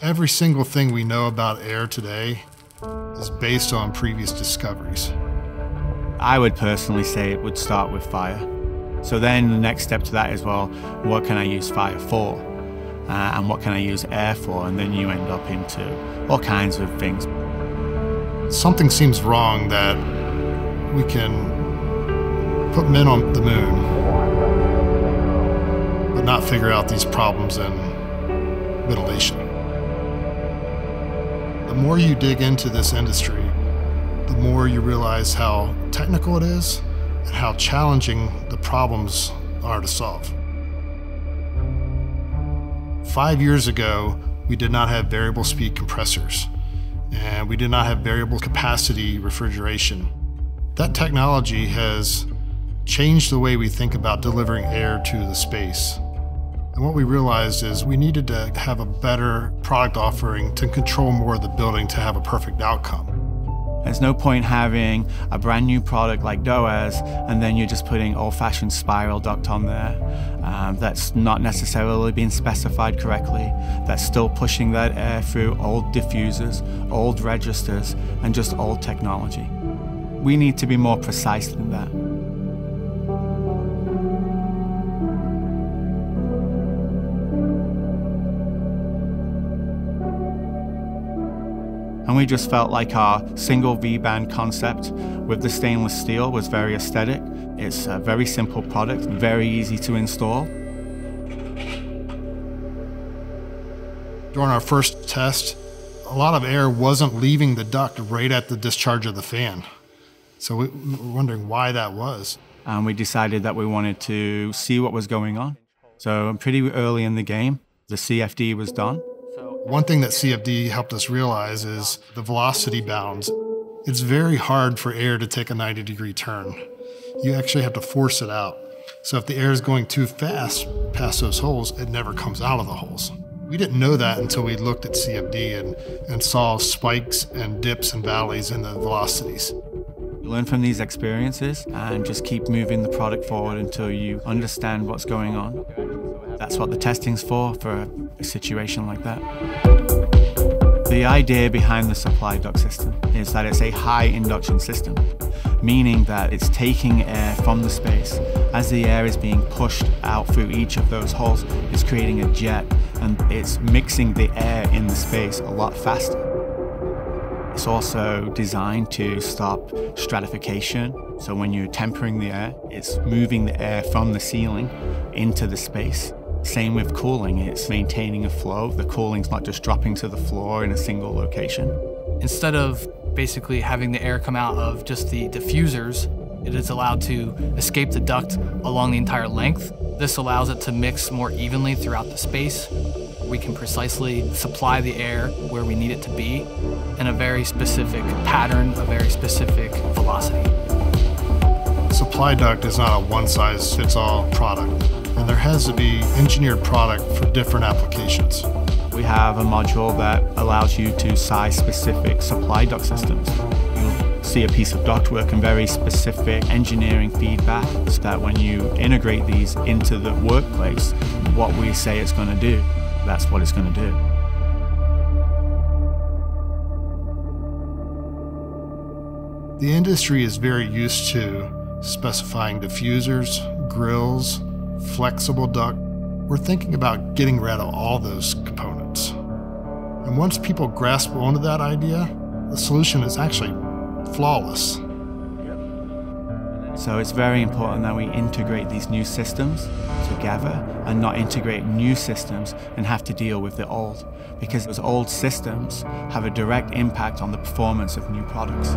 Every single thing we know about air today is based on previous discoveries. I would personally say it would start with fire. So then the next step to that is, well, what can I use fire for? And what can I use air for? And then you end up into all kinds of things. Something seems wrong that we can put men on the moon, but not figure out these problems in ventilation. The more you dig into this industry, the more you realize how technical it is and how challenging the problems are to solve. 5 years ago, we did not have variable speed compressors, and we did not have variable capacity refrigeration. That technology has changed the way we think about delivering air to the space. And what we realized is we needed to have a better product offering to control more of the building to have a perfect outcome. There's no point having a brand new product like DOAS and then you're just putting old-fashioned spiral duct on there that's not necessarily been specified correctly, that's still pushing that air through old diffusers, old registers, and just old technology. We need to be more precise than that. And we just felt like our single V-band concept with the stainless steel was very aesthetic. It's a very simple product, very easy to install. During our first test, a lot of air wasn't leaving the duct right at the discharge of the fan. So we were wondering why that was. And we decided that we wanted to see what was going on. So pretty early in the game, the CFD was done. One thing that CFD helped us realize is the velocity bounds. It's very hard for air to take a 90-degree turn. You actually have to force it out. So if the air is going too fast past those holes, it never comes out of the holes. We didn't know that until we looked at CFD and saw spikes and dips and valleys in the velocities. You learn from these experiences and just keep moving the product forward until you understand what's going on. That's what the testing's for a situation like that. The idea behind the supply duct system is that it's a high induction system, meaning that it's taking air from the space. As the air is being pushed out through each of those holes, it's creating a jet, and it's mixing the air in the space a lot faster. It's also designed to stop stratification. So when you're tempering the air, it's moving the air from the ceiling into the space. Same with cooling, it's maintaining a flow. The cooling's not just dropping to the floor in a single location. Instead of basically having the air come out of just the diffusers, it is allowed to escape the duct along the entire length. This allows it to mix more evenly throughout the space. We can precisely supply the air where we need it to be in a very specific pattern, a very specific velocity. Supply duct is not a one-size-fits-all product, and there has to be engineered product for different applications. We have a module that allows you to size specific supply duct systems. You'll see a piece of ductwork and very specific engineering feedback so that when you integrate these into the workplace, what we say it's going to do, that's what it's going to do. The industry is very used to specifying diffusers, grills, flexible duct. We're thinking about getting rid of all those components. And once people grasp onto that idea, the solution is actually flawless. So it's very important that we integrate these new systems together and not integrate new systems and have to deal with the old, because those old systems have a direct impact on the performance of new products.